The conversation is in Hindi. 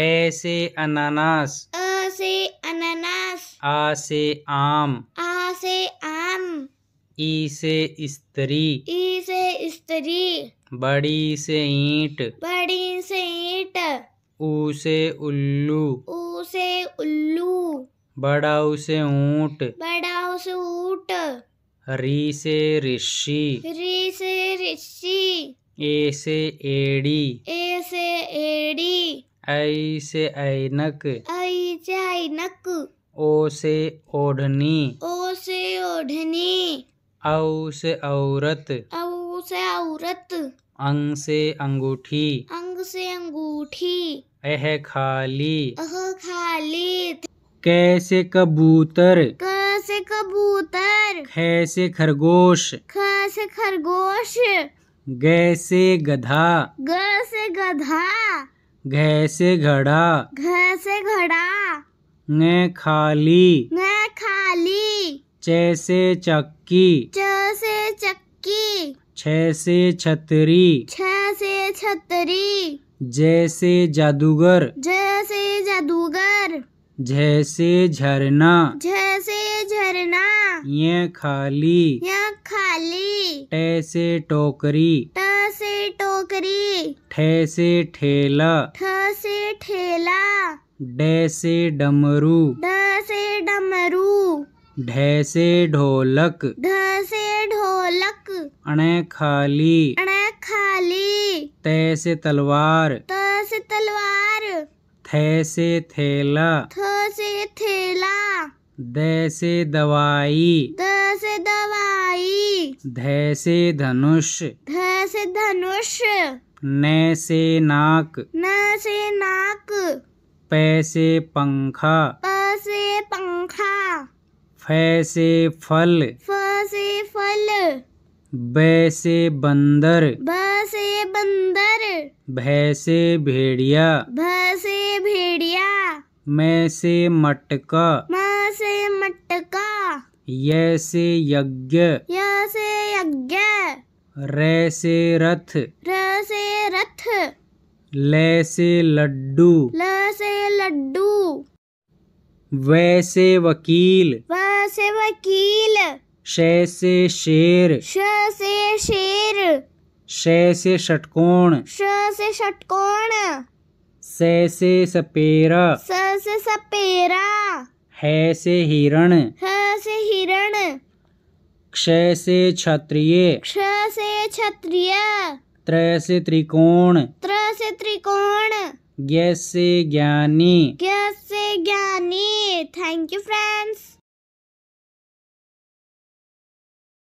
ए से अनानास, अ से अनानास, आ से आम, आ से आम, ई से स्त्री, ई से स्त्री, बड़ी से ईंट, बड़ी से ईंट, ऊ से उल्लू, ऊ से उल्लू, बड़ा से ऊंट, बड़ा से ऊंट, री से ऋषि, री से ऋषि, ए से एड़ी, ए से एड़ी, ऐ से ऐनक, ऐ से ऐनक, ओ से ओढ़नी, ओ से ओढ़नी, औ से औरत, औ से औरत, अंग से अंगूठी, अंग से अंगूठी, अह खाली, अह खाली, क से कबूतर, क से कबूतर, ख से खरगोश, ख से खरगोश, ग से गधा, ग से गधा, घ से घड़ा, घ से घड़ा, न खाली, न खाली, च से चक्की, च से चक्की, छ से छतरी, छ से छतरी, जैसे जादूगर, जैसे जादूगर, जैसे झरना, जैसे झरना, ये खाली, ये खाली, टे से टोकरी, टे से टोकरी, ठे से ठेला, ठे से ठेला, डे से डमरू, डे से डमरू, ढे से ढोलक, ढे से ढोलक, अणे खाली, अणे खाली, ते से तलवार, ते से तलवार, थे से थैला, थे से थैला, दे से दवाई, दे से दवाई, धे से धनुष, धे से धनुष, ने से नाक, न से नाक, पे से पंखा, प से पंखा, फे से फल, फ से फल, बे से बंदर, ब से बंदर, भे से भेड़िया, भ से भेड़िया, मैं से मटका, से मटका, ये से यज्ञ, य से यज्ञ, रे से रथ, र से रथ, ले से लड्डू, ल से लड्डू, वैसे वकील, व से वकील, शे से शेर, श से शेर, शे से षटकोण, श से षटकोण, से सपेरा, स से सपेरा, है से हिरण, है से हिरण, क्ष से क्षत्रिय, क्ष से क्षत्रिय, त्र से त्रिकोण, त्र से त्रिकोण, ज्ञ से ज्ञानी, ज्ञ से ज्ञानी। Thank you friends.